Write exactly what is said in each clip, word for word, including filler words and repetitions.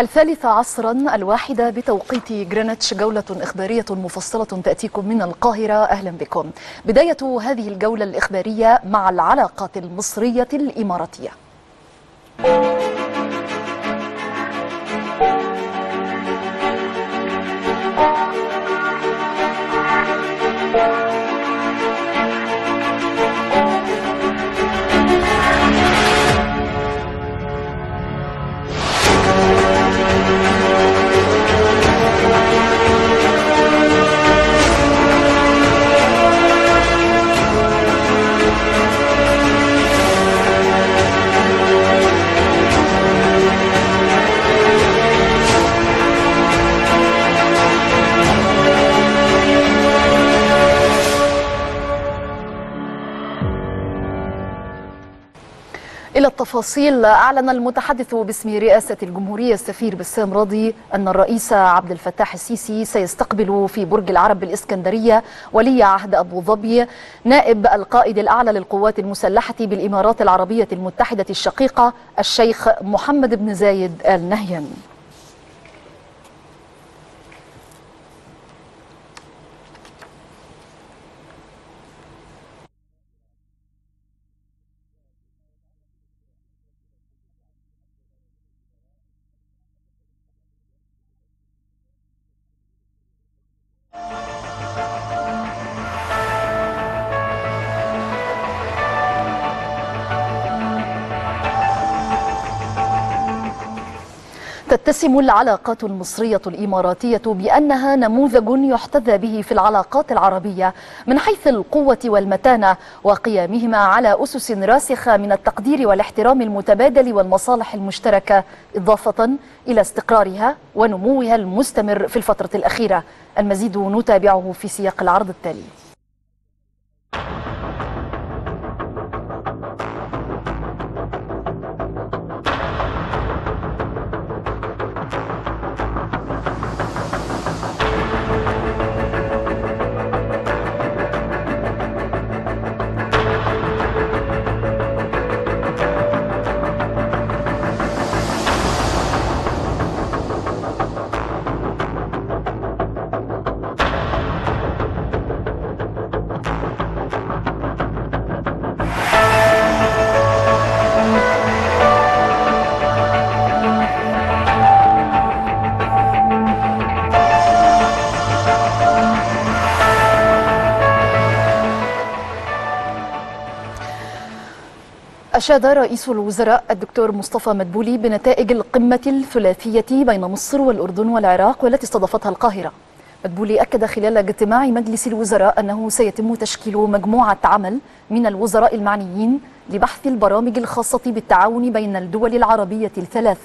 الثالثة عصرا الواحدة بتوقيت جرينتش، جولة إخبارية مفصلة تأتيكم من القاهرة. أهلا بكم. بداية هذه الجولة الإخبارية مع العلاقات المصرية الإماراتية. إلى التفاصيل. أعلن المتحدث باسم رئاسة الجمهورية السفير بسام راضي أن الرئيس عبد الفتاح السيسي سيستقبل في برج العرب بالإسكندرية ولي عهد أبو ظبي نائب القائد الأعلى للقوات المسلحة بالإمارات العربية المتحدة الشقيقة الشيخ محمد بن زايد آل نهيان. تتسم العلاقات المصرية الإماراتية بأنها نموذج يحتذى به في العلاقات العربية من حيث القوة والمتانة وقيامهما على أسس راسخة من التقدير والاحترام المتبادل والمصالح المشتركة، إضافة إلى استقرارها ونموها المستمر في الفترة الأخيرة. المزيد نتابعه في سياق العرض التالي. أشاد رئيس الوزراء الدكتور مصطفى مدبولي بنتائج القمة الثلاثية بين مصر والأردن والعراق والتي استضافتها القاهرة. مدبولي أكد خلال اجتماع مجلس الوزراء أنه سيتم تشكيل مجموعة عمل من الوزراء المعنيين لبحث البرامج الخاصة بالتعاون بين الدول العربية الثلاث،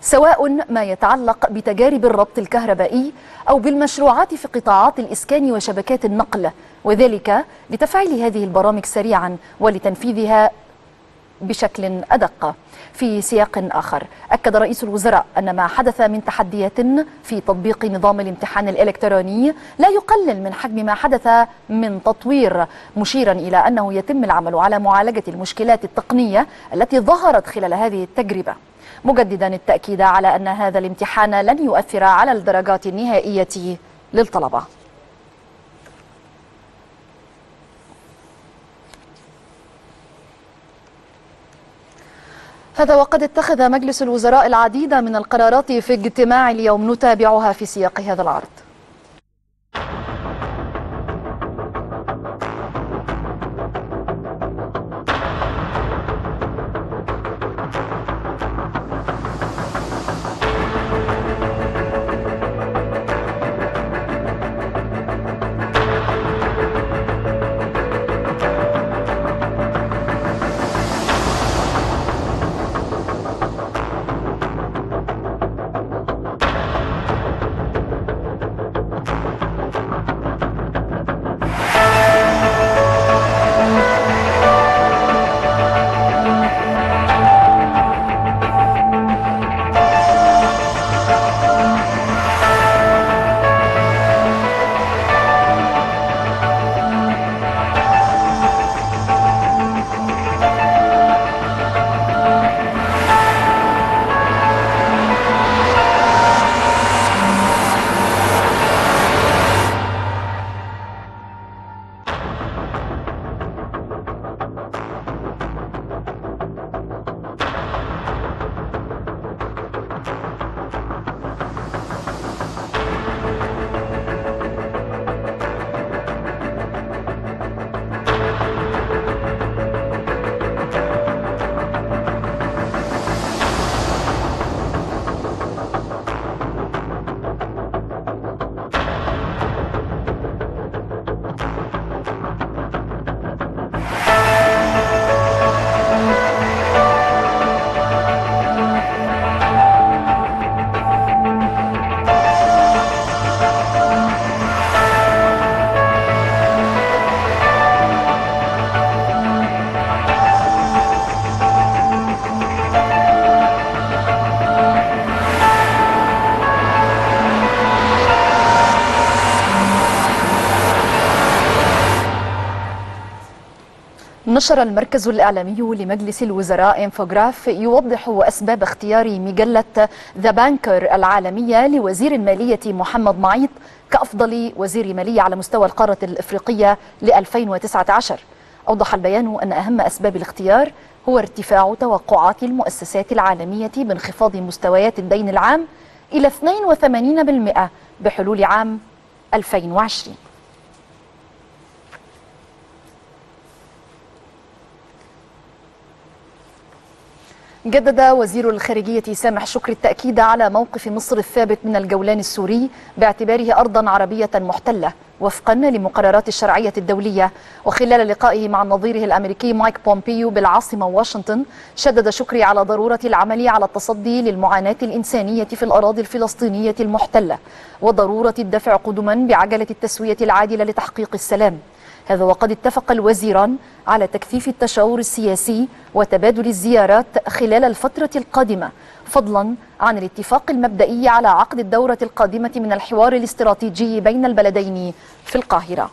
سواء ما يتعلق بتجارب الربط الكهربائي أو بالمشروعات في قطاعات الإسكان وشبكات النقل، وذلك لتفعيل هذه البرامج سريعا ولتنفيذها بشكل أدق. في سياق آخر، أكد رئيس الوزراء أن ما حدث من تحديات في تطبيق نظام الامتحان الإلكتروني لا يقلل من حجم ما حدث من تطوير، مشيرا إلى أنه يتم العمل على معالجة المشكلات التقنية التي ظهرت خلال هذه التجربة، مجددا التأكيد على أن هذا الامتحان لن يؤثر على الدرجات النهائية للطلبة. هذا وقد اتخذ مجلس الوزراء العديد من القرارات في اجتماع اليوم، نتابعها في سياق هذا العرض. نشر المركز الإعلامي لمجلس الوزراء إنفوجراف يوضح أسباب اختيار مجلة ذا بانكر العالمية لوزير المالية محمد معيط كأفضل وزير مالية على مستوى القارة الإفريقية ل ألفين وتسعة عشر. أوضح البيان أن أهم أسباب الاختيار هو ارتفاع توقعات المؤسسات العالمية بانخفاض مستويات الدين العام إلى اثنين وثمانين بالمئة بحلول عام ألفين وعشرين. جدد وزير الخارجية سامح شكري التأكيد على موقف مصر الثابت من الجولان السوري باعتباره أرضا عربية محتلة وفقا لمقررات الشرعية الدولية. وخلال لقائه مع نظيره الأمريكي مايك بومبيو بالعاصمة واشنطن، شدد شكري على ضرورة العمل على التصدي للمعاناة الإنسانية في الأراضي الفلسطينية المحتلة وضرورة الدفع قدما بعجلة التسوية العادلة لتحقيق السلام. هذا وقد اتفق الوزيران على تكثيف التشاور السياسي وتبادل الزيارات خلال الفترة القادمة، فضلا عن الاتفاق المبدئي على عقد الدورة القادمة من الحوار الاستراتيجي بين البلدين في القاهرة.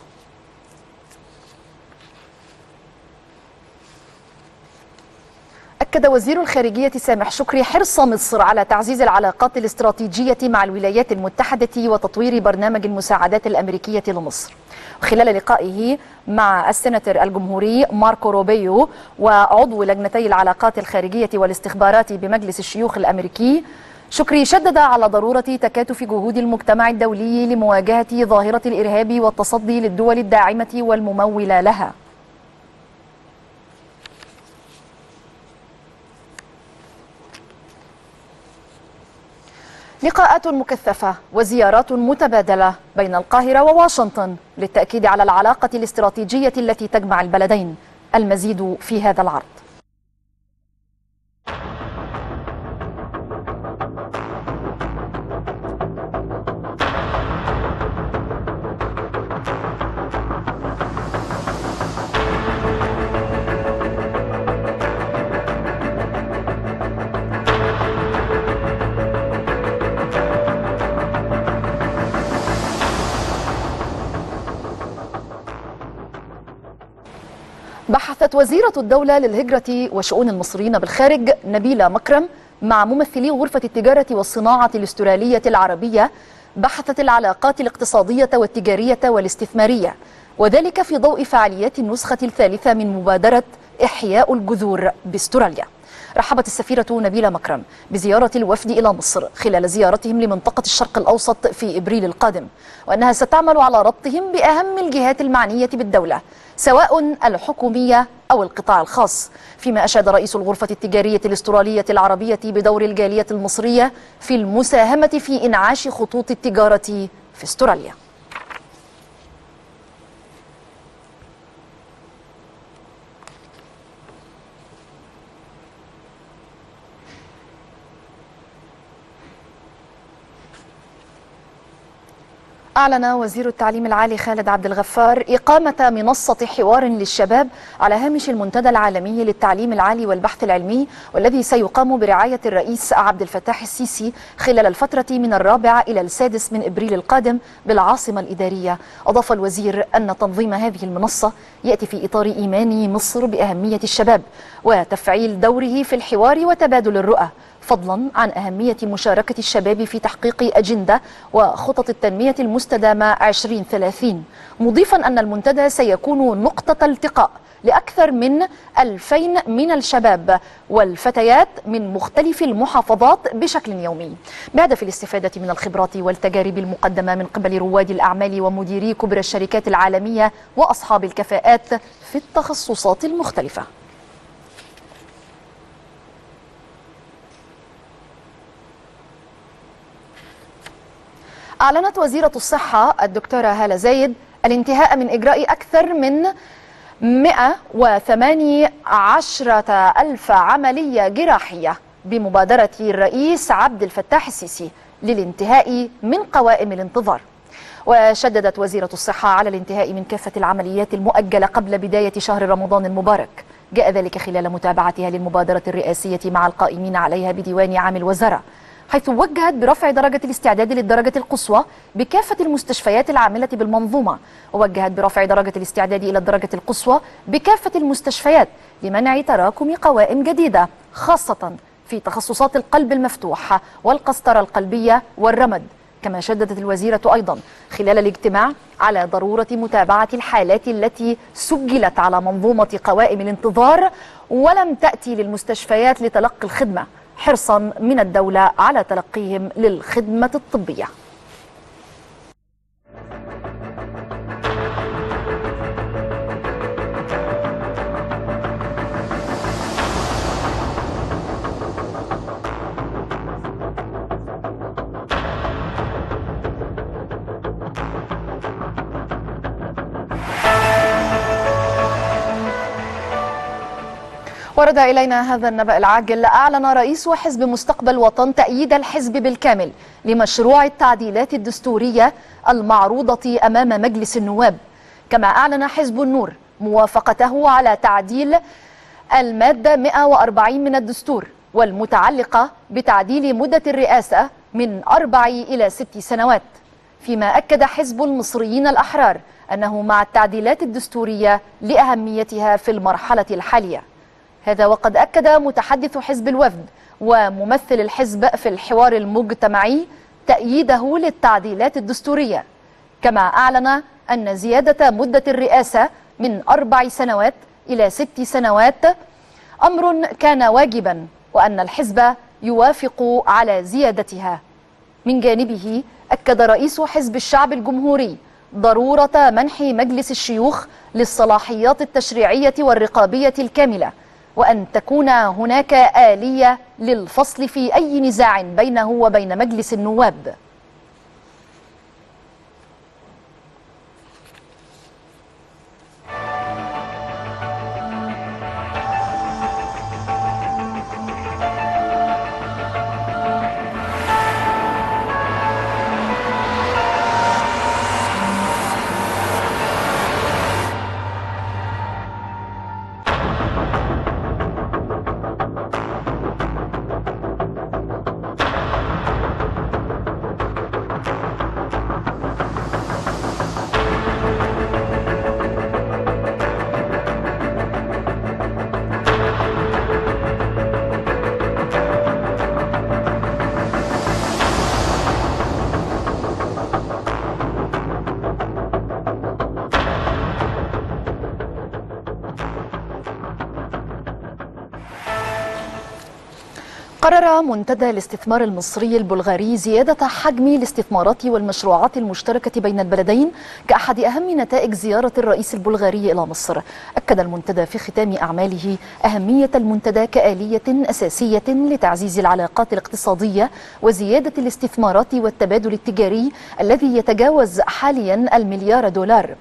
أكد وزير الخارجية سامح شكري حرص مصر على تعزيز العلاقات الاستراتيجية مع الولايات المتحدة وتطوير برنامج المساعدات الأمريكية لمصر. خلال لقائه مع السناتر الجمهوري ماركو روبيو وعضو لجنتي العلاقات الخارجية والاستخبارات بمجلس الشيوخ الأمريكي، شكري شدد على ضرورة تكاتف جهود المجتمع الدولي لمواجهة ظاهرة الإرهاب والتصدي للدول الداعمة والممولة لها. لقاءات مكثفة وزيارات متبادلة بين القاهرة وواشنطن للتأكيد على العلاقة الاستراتيجية التي تجمع البلدين. المزيد في هذا العرض. بحثت وزيرة الدولة للهجرة وشؤون المصريين بالخارج نبيلة مكرم مع ممثلي غرفة التجارة والصناعة الأسترالية العربية بحثت العلاقات الاقتصادية والتجارية والاستثمارية، وذلك في ضوء فعاليات النسخة الثالثة من مبادرة إحياء الجذور باستراليا. رحبت السفيرة نبيلة مكرم بزيارة الوفد إلى مصر خلال زيارتهم لمنطقة الشرق الأوسط في إبريل القادم، وأنها ستعمل على ربطهم بأهم الجهات المعنية بالدولة سواء الحكومية أو القطاع الخاص، فيما أشاد رئيس الغرفة التجارية الأسترالية العربية بدور الجالية المصرية في المساهمة في إنعاش خطوط التجارة في أستراليا. أعلن وزير التعليم العالي خالد عبد الغفار إقامة منصة حوار للشباب على هامش المنتدى العالمي للتعليم العالي والبحث العلمي، والذي سيقام برعاية الرئيس عبد الفتاح السيسي خلال الفترة من الرابع إلى السادس من إبريل القادم بالعاصمة الإدارية. أضاف الوزير أن تنظيم هذه المنصة يأتي في إطار إيمان مصر بأهمية الشباب وتفعيل دوره في الحوار وتبادل الرؤى، فضلا عن أهمية مشاركة الشباب في تحقيق أجندة وخطط التنمية المستدامة عشرين ثلاثين، مضيفا أن المنتدى سيكون نقطة التقاء لأكثر من ألفين من الشباب والفتيات من مختلف المحافظات بشكل يومي، بهدف الاستفادة من الخبرات والتجارب المقدمة من قبل رواد الأعمال ومديري كبرى الشركات العالمية وأصحاب الكفاءات في التخصصات المختلفة. أعلنت وزيرة الصحة الدكتورة هالة زايد الانتهاء من إجراء أكثر من مئة وثمانية عشر ألف عملية جراحية بمبادرة الرئيس عبد الفتاح السيسي للانتهاء من قوائم الانتظار. وشددت وزيرة الصحة على الانتهاء من كافة العمليات المؤجلة قبل بداية شهر رمضان المبارك، جاء ذلك خلال متابعتها للمبادرة الرئاسية مع القائمين عليها بديوان عام الوزارة، حيث وجهت برفع درجة الاستعداد للدرجة القصوى بكافة المستشفيات العاملة بالمنظومة، ووجهت برفع درجة الاستعداد إلى الدرجة القصوى بكافة المستشفيات لمنع تراكم قوائم جديدة، خاصة في تخصصات القلب المفتوح والقسطرة القلبية والرمد. كما شددت الوزيرة أيضا خلال الاجتماع على ضرورة متابعة الحالات التي سجلت على منظومة قوائم الانتظار ولم تأتي للمستشفيات لتلقي الخدمة، حرصا من الدولة على تلقيهم للخدمة الطبية. ورد إلينا هذا النبأ العاجل. أعلن رئيس حزب مستقبل وطن تأييد الحزب بالكامل لمشروع التعديلات الدستورية المعروضة أمام مجلس النواب. كما أعلن حزب النور موافقته على تعديل المادة مئة وأربعين من الدستور والمتعلقة بتعديل مدة الرئاسة من أربع إلى ست سنوات، فيما أكد حزب المصريين الأحرار أنه مع التعديلات الدستورية لأهميتها في المرحلة الحالية. هذا وقد أكد متحدث حزب الوفد وممثل الحزب في الحوار المجتمعي تأييده للتعديلات الدستورية. كما أعلن أن زيادة مدة الرئاسة من أربع سنوات إلى ست سنوات أمر كان واجبا، وأن الحزب يوافق على زيادتها. من جانبه أكد رئيس حزب الشعب الجمهوري ضرورة منح مجلس الشيوخ للصلاحيات التشريعية والرقابية الكاملة، وأن تكون هناك آلية للفصل في أي نزاع بينه وبين مجلس النواب. قرر منتدى الاستثمار المصري البلغاري زيادة حجم الاستثمارات والمشروعات المشتركة بين البلدين كأحد أهم نتائج زيارة الرئيس البلغاري إلى مصر. أكد المنتدى في ختام أعماله أهمية المنتدى كآلية أساسية لتعزيز العلاقات الاقتصادية وزيادة الاستثمارات والتبادل التجاري الذي يتجاوز حاليا المليار دولار.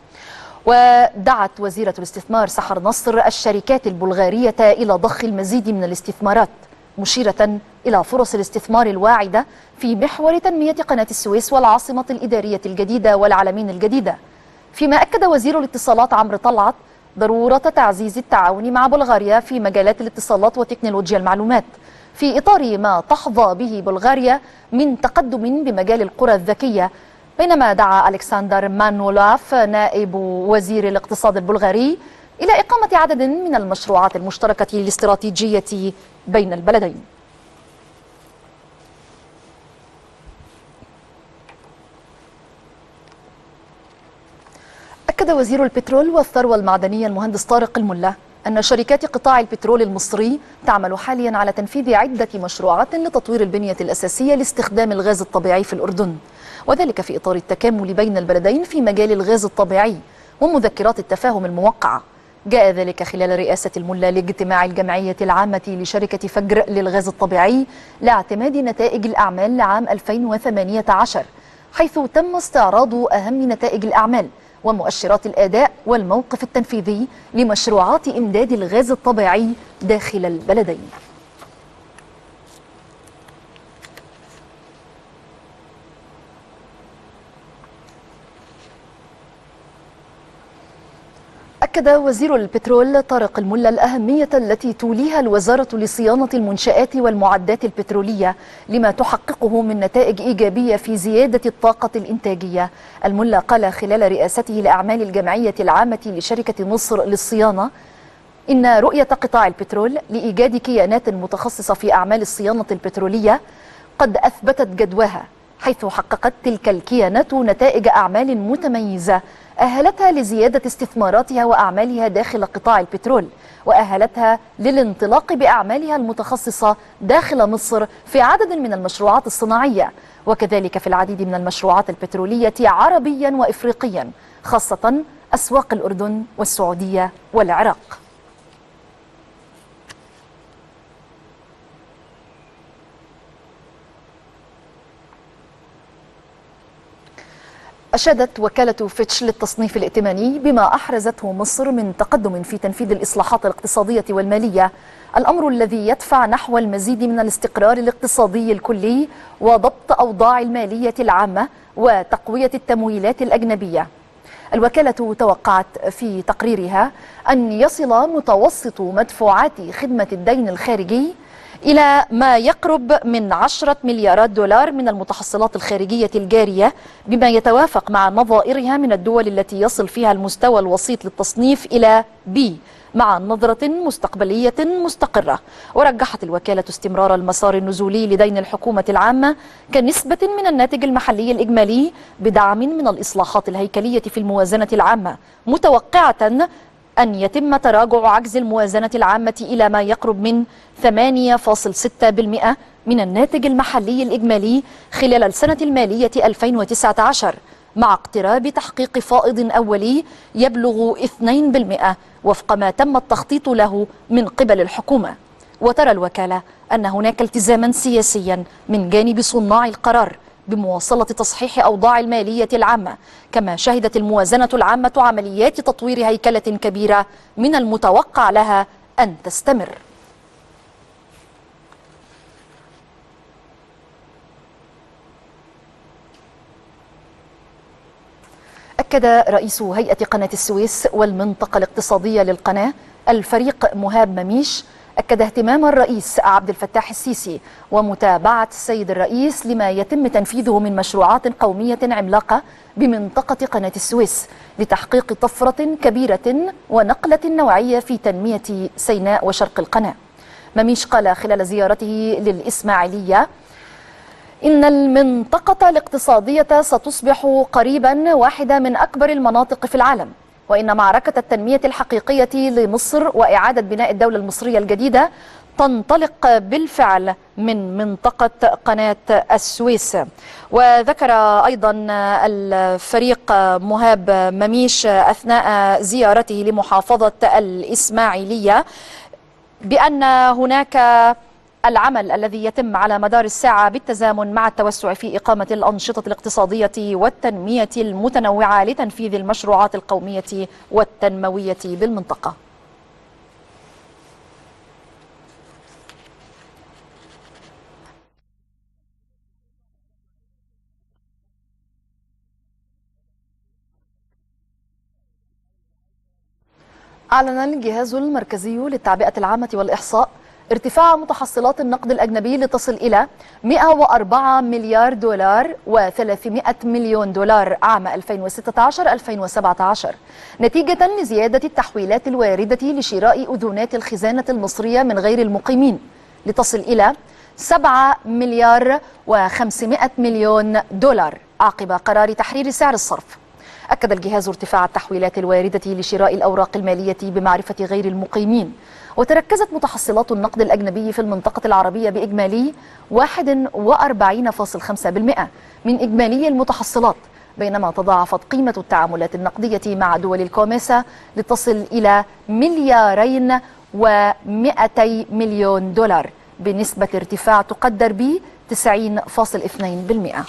ودعت وزيرة الاستثمار سحر نصر الشركات البلغارية إلى ضخ المزيد من الاستثمارات، مشيرة إلى فرص الاستثمار الواعدة في محور تنمية قناة السويس والعاصمة الإدارية الجديدة والعلمين الجديدة. فيما أكد وزير الاتصالات عمرو طلعت ضرورة تعزيز التعاون مع بلغاريا في مجالات الاتصالات وتكنولوجيا المعلومات، في إطار ما تحظى به بلغاريا من تقدم بمجال القرى الذكية. بينما دعا ألكسندر مانولاف نائب وزير الاقتصاد البلغاري إلى إقامة عدد من المشروعات المشتركة الاستراتيجية بين البلدين. أكد وزير البترول والثروة المعدنية المهندس طارق الملا أن شركات قطاع البترول المصري تعمل حاليا على تنفيذ عدة مشروعات لتطوير البنية الأساسية لاستخدام الغاز الطبيعي في الأردن، وذلك في إطار التكامل بين البلدين في مجال الغاز الطبيعي ومذكرات التفاهم الموقعة. جاء ذلك خلال رئاسة الملا لاجتماع الجمعية العامة لشركة فجر للغاز الطبيعي لاعتماد نتائج الأعمال لعام ألفين وثمانية عشر، حيث تم استعراض أهم نتائج الأعمال ومؤشرات الأداء والموقف التنفيذي لمشروعات إمداد الغاز الطبيعي داخل البلدين. أكد وزير البترول طارق الملا الأهمية التي توليها الوزارة لصيانة المنشآت والمعدات البترولية لما تحققه من نتائج إيجابية في زيادة الطاقة الإنتاجية. الملا قال خلال رئاسته لأعمال الجمعية العامة لشركة مصر للصيانة إن رؤية قطاع البترول لإيجاد كيانات متخصصة في أعمال الصيانة البترولية قد أثبتت جدواها، حيث حققت تلك الكيانات نتائج أعمال متميزة أهلتها لزيادة استثماراتها وأعمالها داخل قطاع البترول، وأهلتها للانطلاق بأعمالها المتخصصة داخل مصر في عدد من المشروعات الصناعية، وكذلك في العديد من المشروعات البترولية عربيا وإفريقيا، خاصة أسواق الأردن والسعودية والعراق. أشادت وكالة فيتش للتصنيف الائتماني بما أحرزته مصر من تقدم في تنفيذ الإصلاحات الاقتصادية والمالية، الأمر الذي يدفع نحو المزيد من الاستقرار الاقتصادي الكلي وضبط أوضاع المالية العامة وتقوية التمويلات الأجنبية. الوكالة توقعت في تقريرها أن يصل متوسط مدفوعات خدمة الدين الخارجي إلى ما يقرب من عشرة مليارات دولار من المتحصلات الخارجية الجارية، بما يتوافق مع نظائرها من الدول التي يصل فيها المستوى الوسيط للتصنيف إلى B، مع نظرة مستقبلية مستقرة. ورجحت الوكالة استمرار المسار النزولي لدين الحكومة العامة كنسبة من الناتج المحلي الإجمالي بدعم من الإصلاحات الهيكلية في الموازنة العامة، متوقعة أن يتم تراجع عجز الموازنة العامة إلى ما يقرب من ثمانية فاصلة ستة بالمئة من الناتج المحلي الإجمالي خلال السنة المالية ألفين وتسعة عشر، مع اقتراب تحقيق فائض أولي يبلغ اثنين بالمئة وفق ما تم التخطيط له من قبل الحكومة. وترى الوكالة أن هناك التزاما سياسيا من جانب صناع القرار بمواصلة تصحيح أوضاع المالية العامة، كما شهدت الموازنة العامة عمليات تطوير هيكلة كبيرة من المتوقع لها أن تستمر. أكد رئيس هيئة قناة السويس والمنطقة الاقتصادية للقناة الفريق مهاب مميش أكد اهتمام الرئيس عبد الفتاح السيسي ومتابعة السيد الرئيس لما يتم تنفيذه من مشروعات قومية عملاقة بمنطقة قناة السويس لتحقيق طفرة كبيرة ونقلة نوعية في تنمية سيناء وشرق القناة. مميش قال خلال زيارته للإسماعيلية إن المنطقة الاقتصادية ستصبح قريبا واحدة من أكبر المناطق في العالم، وإن معركة التنمية الحقيقية لمصر وإعادة بناء الدولة المصرية الجديدة تنطلق بالفعل من منطقة قناة السويس. وذكر أيضا الفريق مهاب مميش أثناء زيارته لمحافظة الإسماعيلية بأن هناك العمل الذي يتم على مدار الساعة بالتزامن مع التوسع في إقامة الأنشطة الاقتصادية والتنمية المتنوعة لتنفيذ المشروعات القومية والتنموية بالمنطقة. أعلن الجهاز المركزي للتعبئة العامة والإحصاء ارتفاع متحصلات النقد الأجنبي لتصل إلى مئة وأربعة مليار دولار وثلاثمئة مليون دولار عام ألفين وستة عشر ألفين وسبعة عشر، نتيجة لزيادة التحويلات الواردة لشراء أذونات الخزانة المصرية من غير المقيمين لتصل إلى سبعة مليار وخمسمئة مليون دولار عقب قرار تحرير سعر الصرف. أكد الجهاز ارتفاع التحويلات الواردة لشراء الأوراق المالية بمعرفة غير المقيمين. وتركزت متحصلات النقد الأجنبي في المنطقة العربية بإجمالي واحد وأربعين فاصلة خمسة بالمئة من إجمالي المتحصلات، بينما تضاعفت قيمة التعاملات النقدية مع دول الكوميسا لتصل إلى مليارين ومئتي مليون دولار بنسبة ارتفاع تقدر ب تسعين فاصلة اثنين بالمئة.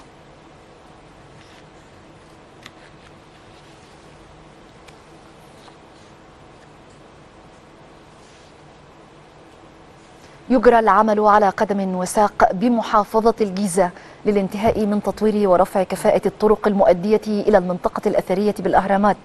يجرى العمل على قدم وساق بمحافظة الجيزة للانتهاء من تطوير ورفع كفاءة الطرق المؤدية إلى المنطقة الأثرية بالأهرامات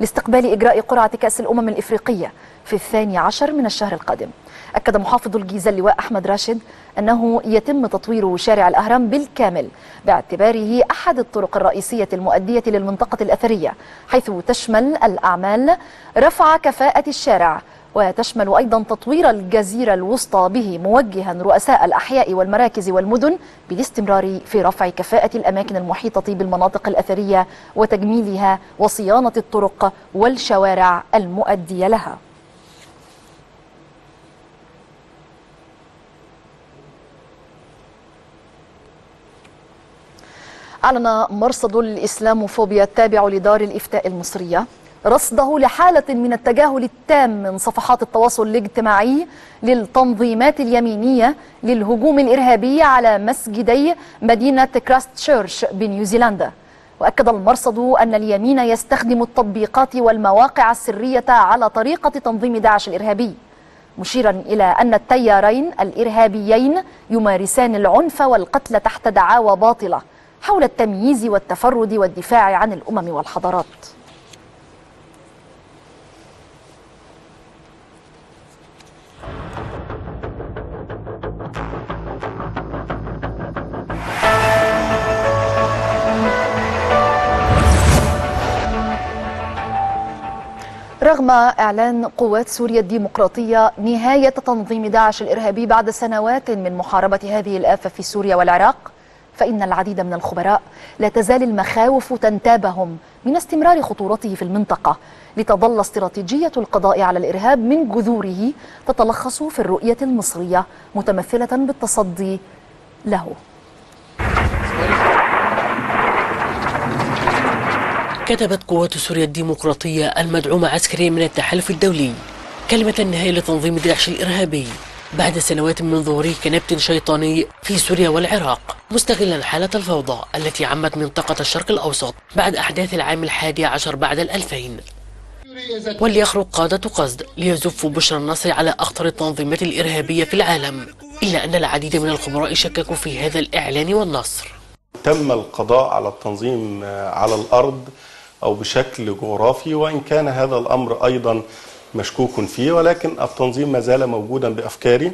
لاستقبال إجراء قرعة كأس الأمم الإفريقية في الثاني عشر من الشهر القادم. أكد محافظ الجيزة اللواء أحمد راشد أنه يتم تطوير شارع الأهرام بالكامل باعتباره أحد الطرق الرئيسية المؤدية للمنطقة الأثرية، حيث تشمل الأعمال رفع كفاءة الشارع، وتشمل أيضا تطوير الجزيرة الوسطى به، موجها رؤساء الأحياء والمراكز والمدن بالاستمرار في رفع كفاءة الأماكن المحيطة بالمناطق الأثرية وتجميلها وصيانة الطرق والشوارع المؤدية لها. أعلن مرصد الإسلاموفوبيا التابع لدار الإفتاء المصرية رصده لحالة من التجاهل التام من صفحات التواصل الاجتماعي للتنظيمات اليمينية للهجوم الإرهابي على مسجدي مدينة كرايستشيرش بنيوزيلندا. وأكد المرصد أن اليمين يستخدم التطبيقات والمواقع السرية على طريقة تنظيم داعش الإرهابي، مشيرا إلى أن التيارين الإرهابيين يمارسان العنف والقتل تحت دعاوى باطلة حول التمييز والتفرد والدفاع عن الأمم والحضارات. رغم إعلان قوات سوريا الديمقراطية نهاية تنظيم داعش الإرهابي بعد سنوات من محاربة هذه الآفة في سوريا والعراق، فإن العديد من الخبراء لا تزال المخاوف تنتابهم من استمرار خطورته في المنطقة، لتظل استراتيجية القضاء على الإرهاب من جذوره تتلخص في الرؤية المصرية متمثلة بالتصدي له. كتبت قوات سوريا الديمقراطية المدعومة عسكريا من التحالف الدولي كلمة النهاية لتنظيم داعش الإرهابي بعد سنوات من ظهوره كنبت شيطاني في سوريا والعراق، مستغلا حالة الفوضى التي عمت منطقة الشرق الأوسط بعد أحداث العام الحادي عشر بعد الألفين. وليخرج قادة قصد ليزفوا بشر النصر على أخطر التنظيمات الإرهابية في العالم، إلا أن العديد من الخبراء شككوا في هذا الإعلان والنصر. تم القضاء على التنظيم على الأرض أو بشكل جغرافي، وإن كان هذا الأمر أيضا مشكوك فيه، ولكن التنظيم ما زال موجودا بأفكاره،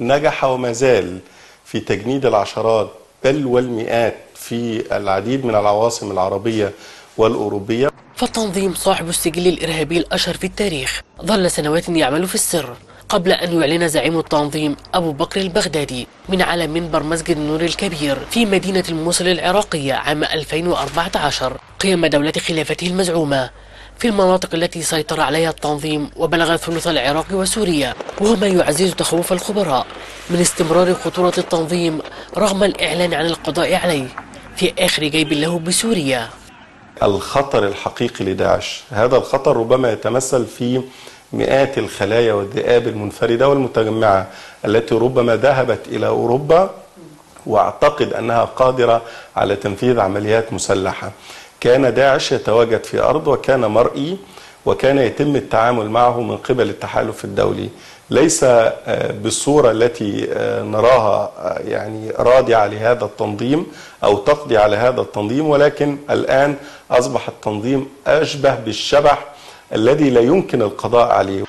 نجح وما زال في تجنيد العشرات بل والمئات في العديد من العواصم العربية والأوروبية. فالتنظيم صاحب السجل الإرهابي الأشهر في التاريخ ظل سنوات يعمل في السر قبل أن يعلن زعيم التنظيم أبو بكر البغدادي من على منبر مسجد النور الكبير في مدينة الموصل العراقية عام ألفين وأربعة عشر قيام دولة خلافته المزعومة في المناطق التي سيطر عليها التنظيم وبلغ ثلث العراق وسوريا، وهو ما يعزز تخوف الخبراء من استمرار خطورة التنظيم رغم الإعلان عن القضاء عليه في آخر جيب له بسوريا. الخطر الحقيقي لداعش، هذا الخطر ربما يتمثل في مئات الخلايا والذئاب المنفردة والمتجمعة التي ربما ذهبت إلى أوروبا واعتقد أنها قادرة على تنفيذ عمليات مسلحة. كان داعش يتواجد في أرض وكان مرئي وكان يتم التعامل معه من قبل التحالف الدولي، ليس بالصورة التي نراها يعني راضعة لهذا التنظيم أو تقضي على هذا التنظيم، ولكن الآن أصبح التنظيم أشبه بالشبح الذي لا يمكن القضاء عليه.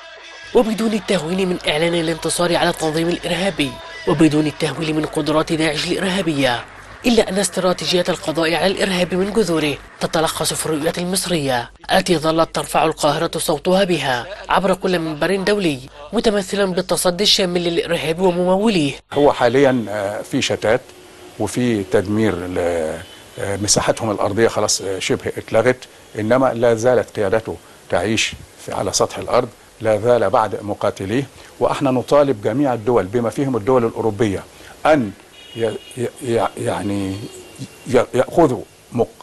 وبدون التهويل من إعلان الانتصار على التنظيم الإرهابي وبدون التهويل من قدرات داعش الإرهابية، إلا أن استراتيجية القضاء على الإرهاب من جذوره تتلخص في الرؤية المصرية التي ظلت ترفع القاهرة صوتها بها عبر كل منبر دولي، متمثلا بالتصدي الشامل للإرهاب ومموليه. هو حاليا في شتات وفي تدمير لمساحتهم الأرضية، خلاص شبه اتلغت، إنما لا زالت قيادته تعيش على سطح الأرض، لا زال بعد مقاتليه. وإحنا نطالب جميع الدول بما فيهم الدول الأوروبية أن يعني يأخذوا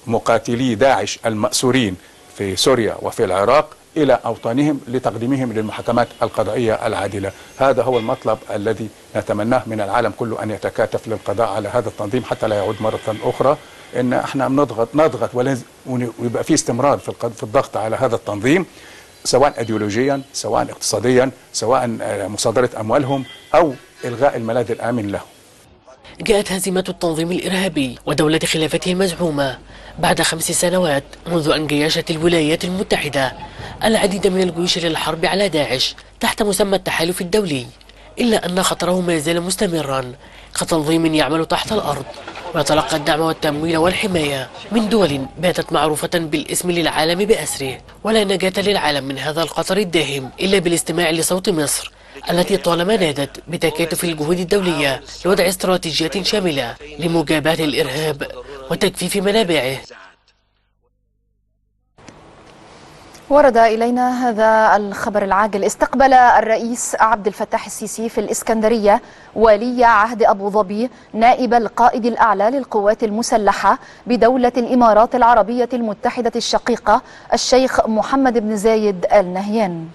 مقاتلي داعش المأسورين في سوريا وفي العراق إلى أوطانهم لتقديمهم للمحاكمات القضائية العادلة. هذا هو المطلب الذي نتمناه من العالم كله، أن يتكاتف للقضاء على هذا التنظيم حتى لا يعود مرة أخرى. إن احنا نضغط نضغط ويبقى في استمرار في الضغط على هذا التنظيم سواء أيديولوجيا سواء اقتصاديا سواء مصادرة أموالهم أو إلغاء الملاذ الآمن لهم. جاءت هزيمة التنظيم الإرهابي ودولة خلافته المزعومة بعد خمس سنوات منذ أن جياشت الولايات المتحدة العديد من الجيوش للحرب على داعش تحت مسمى التحالف الدولي، إلا أن خطره ما يزال مستمرا كتنظيم يعمل تحت الأرض ويتلقى الدعم والتمويل والحماية من دول باتت معروفة بالاسم للعالم بأسره، ولا نجاة للعالم من هذا القطر الداهم إلا بالاستماع لصوت مصر التي طالما نادت بتكاتف الجهود الدولية لوضع استراتيجيات شاملة لمجابهة الإرهاب وتجفيف منابعه. ورد إلينا هذا الخبر العاجل. استقبل الرئيس عبد الفتاح السيسي في الإسكندرية ولي عهد أبو ظبي نائب القائد الأعلى للقوات المسلحة بدولة الإمارات العربية المتحدة الشقيقة الشيخ محمد بن زايد آل نهيان.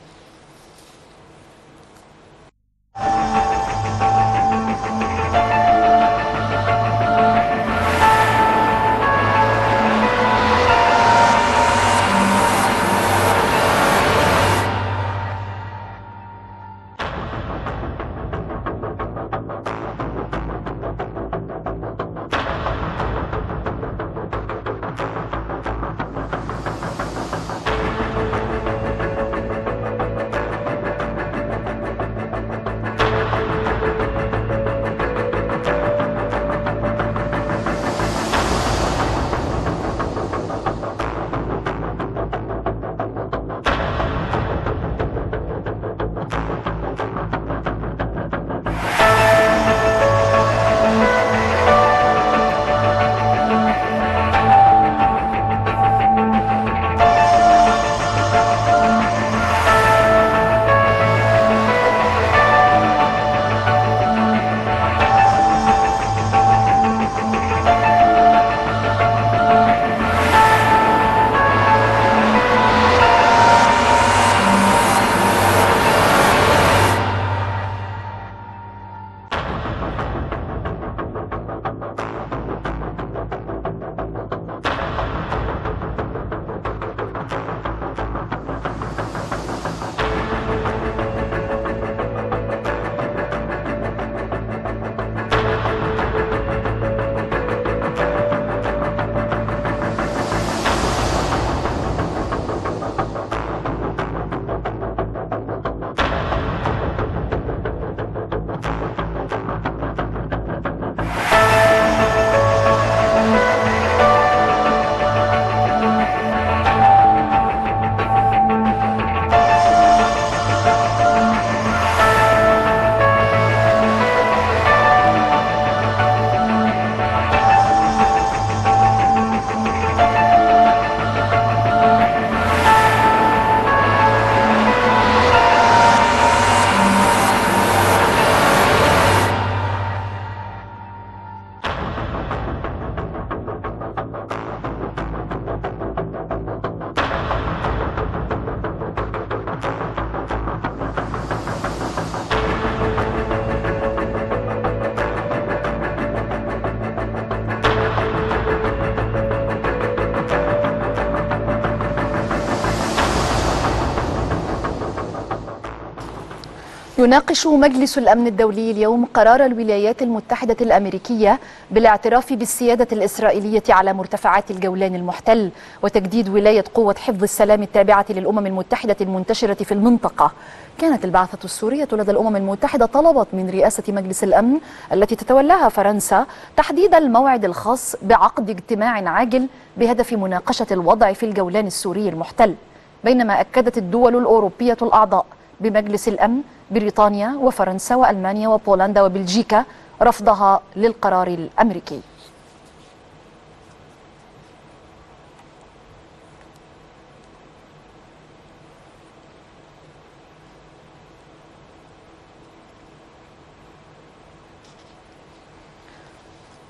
يناقش مجلس الأمن الدولي اليوم قرار الولايات المتحدة الأمريكية بالاعتراف بالسيادة الإسرائيلية على مرتفعات الجولان المحتل وتجديد ولاية قوة حفظ السلام التابعة للأمم المتحدة المنتشرة في المنطقة. كانت البعثة السورية لدى الأمم المتحدة طلبت من رئاسة مجلس الأمن التي تتولاها فرنسا تحديد الموعد الخاص بعقد اجتماع عاجل بهدف مناقشة الوضع في الجولان السوري المحتل، بينما أكدت الدول الأوروبية الأعضاء بمجلس الأمن بريطانيا وفرنسا وألمانيا وبولندا وبلجيكا رفضها للقرار الأمريكي.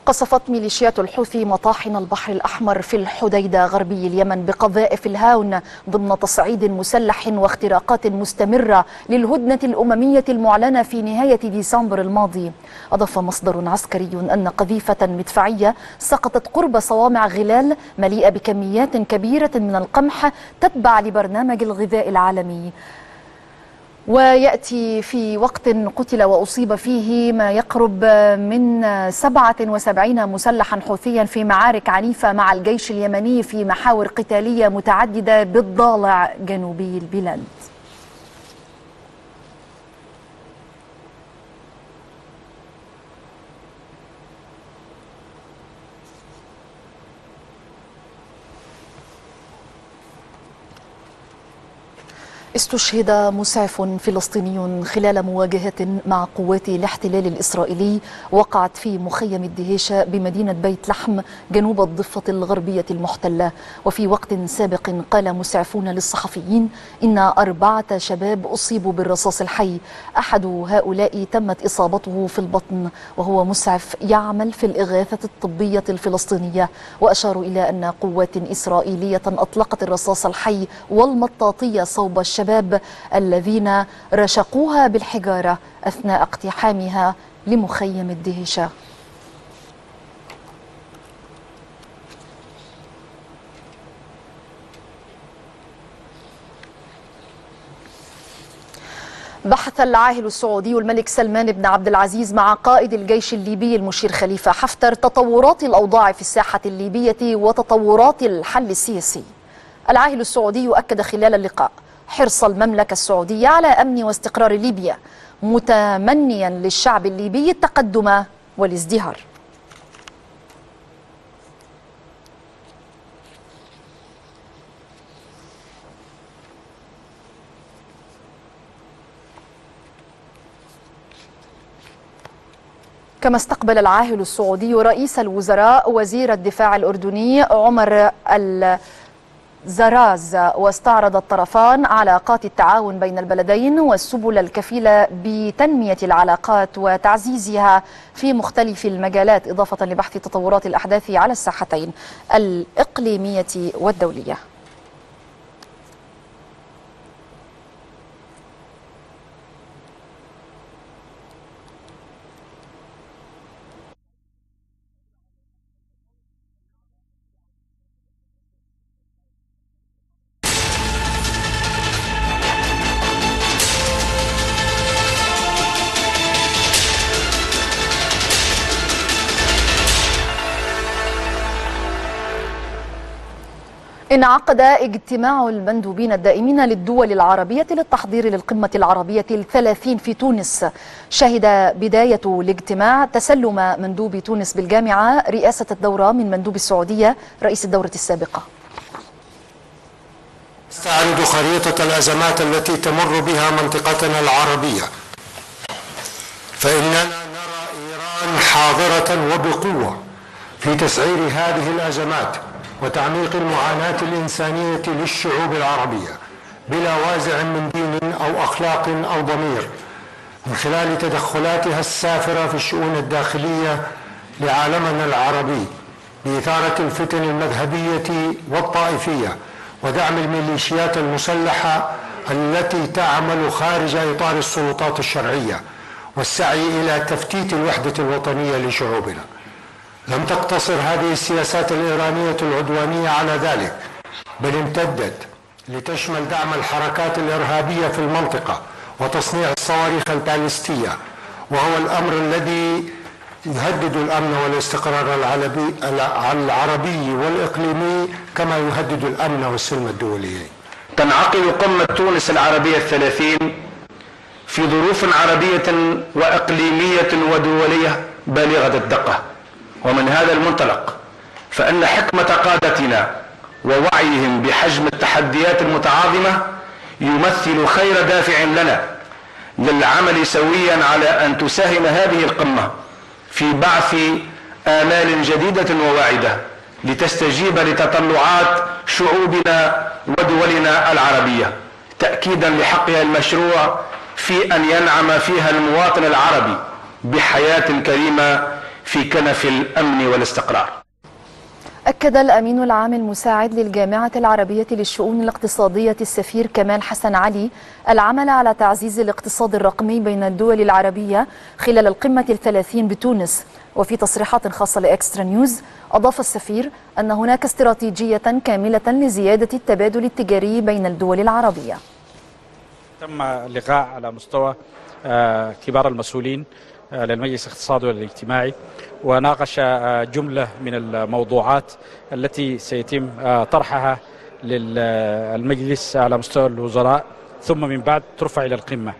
قصفت ميليشيات الحوثي مطاحن البحر الأحمر في الحديدة غربي اليمن بقذائف الهاون ضمن تصعيد مسلح واختراقات مستمرة للهدنة الأممية المعلنة في نهاية ديسمبر الماضي. أضاف مصدر عسكري أن قذيفة مدفعية سقطت قرب صوامع غلال مليئة بكميات كبيرة من القمح تتبع لبرنامج الغذاء العالمي. ويأتي في وقت قتل وأصيب فيه ما يقرب من سبعة وسبعين مسلحا حوثيا في معارك عنيفة مع الجيش اليمني في محاور قتالية متعددة بالضالع جنوبي البلاد. استشهد مسعف فلسطيني خلال مواجهة مع قوات الاحتلال الإسرائيلي وقعت في مخيم الدهيشة بمدينة بيت لحم جنوب الضفة الغربية المحتلة. وفي وقت سابق قال مسعفون للصحفيين إن أربعة شباب أصيبوا بالرصاص الحي، أحد هؤلاء تمت إصابته في البطن وهو مسعف يعمل في الإغاثة الطبية الفلسطينية. وأشاروا إلى أن قوات إسرائيلية أطلقت الرصاص الحي والمطاطية صوب الشباب الذين رشقوها بالحجارة أثناء اقتحامها لمخيم الدهشة. بحث العاهل السعودي الملك سلمان بن عبد العزيز مع قائد الجيش الليبي المشير خليفة حفتر تطورات الأوضاع في الساحة الليبية وتطورات الحل السياسي. العاهل السعودي أكد خلال اللقاء حرص المملكة السعودية على أمن واستقرار ليبيا، متمنيا للشعب الليبي التقدم والازدهار. كما استقبل العاهل السعودي رئيس الوزراء وزير الدفاع الأردني عمر آل زراز، واستعرض الطرفان علاقات التعاون بين البلدين والسبل الكفيلة بتنمية العلاقات وتعزيزها في مختلف المجالات، إضافة لبحث تطورات الأحداث على الساحتين الإقليمية والدولية. انعقد اجتماع المندوبين الدائمين للدول العربية للتحضير للقمة العربية الثلاثين في تونس. شهد بداية الاجتماع تسلم مندوب تونس بالجامعة رئاسة الدورة من مندوب السعودية رئيس الدورة السابقة. استعرض خريطة الأزمات التي تمر بها منطقتنا العربية، فإننا نرى إيران حاضرة وبقوة في تسعير هذه الأزمات وتعميق المعاناة الإنسانية للشعوب العربية بلا وازع من دين أو أخلاق أو ضمير، من خلال تدخلاتها السافرة في الشؤون الداخلية لعالمنا العربي لإثارة الفتن المذهبية والطائفية ودعم الميليشيات المسلحة التي تعمل خارج إطار السلطات الشرعية والسعي إلى تفتيت الوحدة الوطنية لشعوبنا. لم تقتصر هذه السياسات الإيرانية العدوانية على ذلك، بل امتدت لتشمل دعم الحركات الإرهابية في المنطقة وتصنيع الصواريخ البالستية، وهو الأمر الذي يهدد الأمن والاستقرار العربي والإقليمي كما يهدد الأمن والسلم الدوليين. تنعقد قمة تونس العربية الثلاثين في ظروف عربية وإقليمية ودولية بالغة الدقة، ومن هذا المنطلق فإن حكمة قادتنا ووعيهم بحجم التحديات المتعاظمة يمثل خير دافع لنا للعمل سويا على أن تساهم هذه القمة في بعث آمال جديدة وواعدة لتستجيب لتطلعات شعوبنا ودولنا العربية، تأكيدا لحقها المشروع في أن ينعم فيها المواطن العربي بحياة كريمة في كنف الأمن والاستقرار. أكد الأمين العام المساعد للجامعة العربية للشؤون الاقتصادية السفير كمال حسن علي العمل على تعزيز الاقتصاد الرقمي بين الدول العربية خلال القمة الثلاثين بتونس. وفي تصريحات خاصة لإكسترا نيوز أضاف السفير أن هناك استراتيجية كاملة لزيادة التبادل التجاري بين الدول العربية. تم اللقاء على مستوى كبار المسؤولين للمجلس الاقتصادي والاجتماعي وناقش جملة من الموضوعات التي سيتم طرحها للمجلس على مستوى الوزراء ثم من بعد ترفع إلى القمة.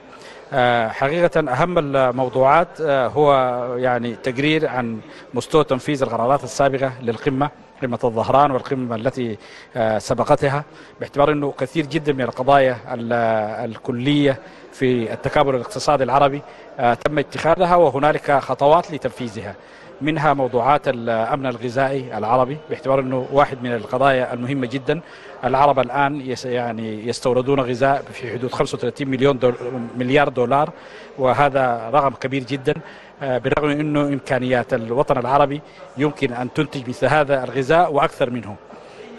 حقيقة أهم الموضوعات هو يعني تقرير عن مستوى تنفيذ القرارات السابقة للقمة، قمة الظهران والقمة التي سبقتها، باعتبار أنه كثير جدا من القضايا الكلية في التكامل الاقتصادي العربي تم اتخاذها وهنالك خطوات لتنفيذها، منها موضوعات الأمن الغذائي العربي باعتبار أنه واحد من القضايا المهمة جدا. العرب الآن يعني يستوردون غذاء في حدود خمسة وثلاثين مليون دول مليار دولار، وهذا رقم كبير جدا بالرغم من أنه إمكانيات الوطن العربي يمكن أن تنتج مثل هذا الغذاء وأكثر منه.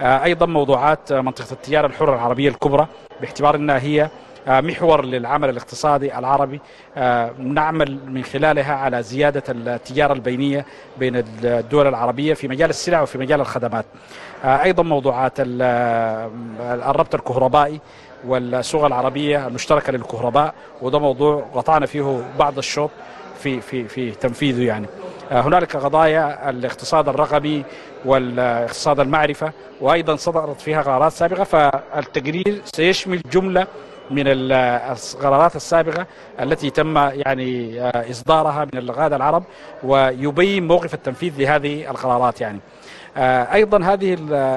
أيضا موضوعات منطقة التجارة الحرة العربية الكبرى باعتبار أنها هي محور للعمل الاقتصادي العربي، نعمل من خلالها على زيادة التجارة البينية بين الدول العربية في مجال السلع وفي مجال الخدمات. أيضا موضوعات الربط الكهربائي والسوق العربية المشتركة للكهرباء، وده موضوع قطعنا فيه بعض الشوط في في في تنفيذه. يعني هنالك قضايا الاقتصاد الرقمي والاقتصاد المعرفة وأيضا صدرت فيها قرارات سابقة، فالتقرير سيشمل جملة من القرارات السابقة التي تم يعني إصدارها من الغادة العرب ويبين موقف التنفيذ لهذه القرارات. يعني أيضا هذه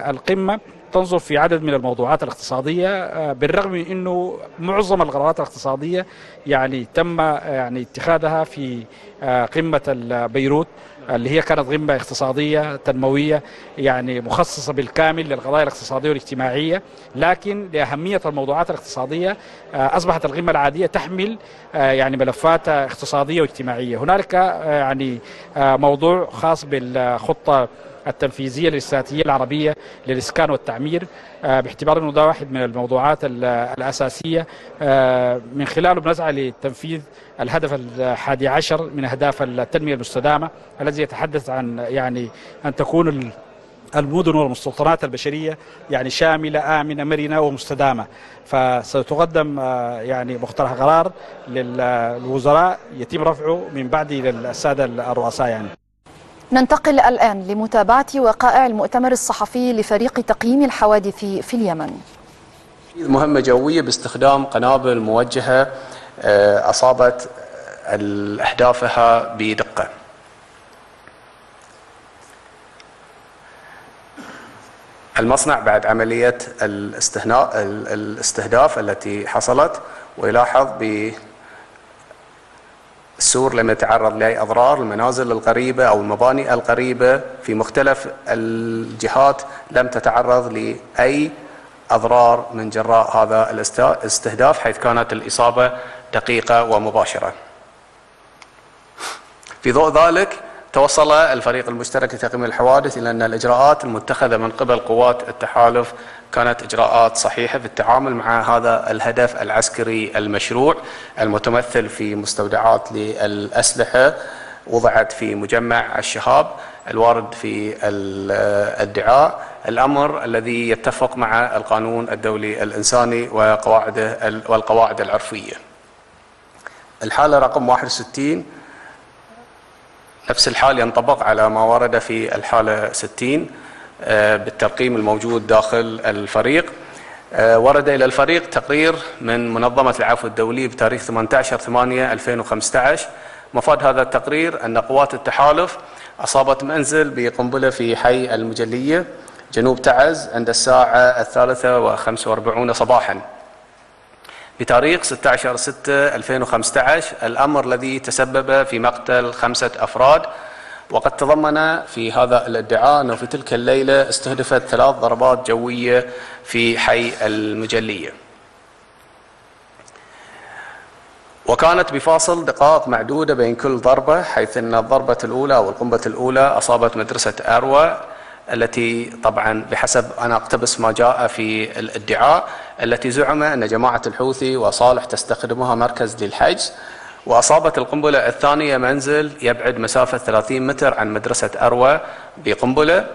القمة تنظر في عدد من الموضوعات الاقتصادية بالرغم من أنه معظم القرارات الاقتصادية يعني تم يعني اتخاذها في قمة بيروت اللي هي كانت قمة اقتصادية تنموية يعني مخصصة بالكامل للقضايا الاقتصادية والاجتماعية، لكن لأهمية الموضوعات الاقتصادية أصبحت القمة العادية تحمل يعني ملفات اقتصادية واجتماعية. هنالك يعني موضوع خاص بالخطة التنفيذية الاستراتيجية العربية للإسكان والتعمير باعتبار أنه ده واحد من الموضوعات الأساسية من خلاله بنسعى لتنفيذ الهدف الحادي عشر من أهداف التنمية المستدامة الذي يتحدث عن يعني أن تكون المدن والمستوطنات البشرية يعني شاملة آمنة مرنة ومستدامة. فستقدم يعني مقترح قرار للوزراء يتم رفعه من بعد للسادة الرؤساء. يعني ننتقل الآن لمتابعة وقائع المؤتمر الصحفي لفريق تقييم الحوادث في اليمن. مهمة جوية باستخدام قنابل موجهة أصابت أهدافها بدقة. المصنع بعد عملية الاستهناء الاستهداف التي حصلت ويلاحظ ب السور لم يتعرض لأي أضرار. المنازل القريبة أو المباني القريبة في مختلف الجهات لم تتعرض لأي أضرار من جراء هذا الاستهداف، حيث كانت الإصابة دقيقة ومباشرة. في ضوء ذلك توصل الفريق المشترك لتقييم الحوادث إلى أن الإجراءات المتخذة من قبل قوات التحالف كانت إجراءات صحيحة في التعامل مع هذا الهدف العسكري المشروع المتمثل في مستودعات للأسلحة وضعت في مجمع الشهاب الوارد في الادعاء، الأمر الذي يتفق مع القانون الدولي الإنساني وقواعده والقواعد العرفية. الحالة رقم واحد وستين نفس الحال ينطبق على ما ورد في الحالة ستين بالترقيم الموجود داخل الفريق. ورد إلى الفريق تقرير من منظمة العفو الدولي بتاريخ ثمانية عشر ثمانية ألفين وخمسة عشر. مفاد هذا التقرير أن قوات التحالف أصابت منزل بقنبلة في حي المجلية جنوب تعز عند الساعة الثالثة وخمسة وأربعون صباحا بتاريخ ستة عشر ستة ألفين وخمسة عشر، الأمر الذي تسبب في مقتل خمسة أفراد. وقد تضمن في هذا الادعاء أنه في تلك الليلة استهدفت ثلاث ضربات جوية في حي المجلية. وكانت بفاصل دقائق معدودة بين كل ضربة، حيث أن الضربة الأولى أو القنبة الأولى أصابت مدرسة أروى التي طبعا بحسب أنا أقتبس ما جاء في الادعاء التي زعم أن جماعة الحوثي وصالح تستخدمها مركز للحجز، وأصابت القنبلة الثانية منزل يبعد مسافة ثلاثين متر عن مدرسة أروى بقنبلة،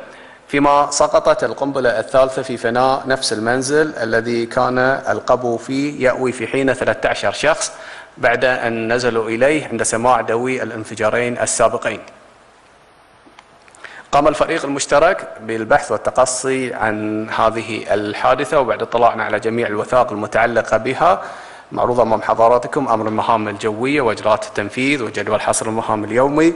فيما سقطت القنبلة الثالثة في فناء نفس المنزل الذي كان القبو فيه يأوي في حين ثلاثة عشر شخص بعد أن نزلوا إليه عند سماع دوي الانفجارين السابقين. قام الفريق المشترك بالبحث والتقصي عن هذه الحادثة، وبعد اطلاعنا على جميع الوثائق المتعلقة بها معروضة أمام حضراتكم أمر المهام الجوية وإجراءات التنفيذ وجدول حصر المهام اليومي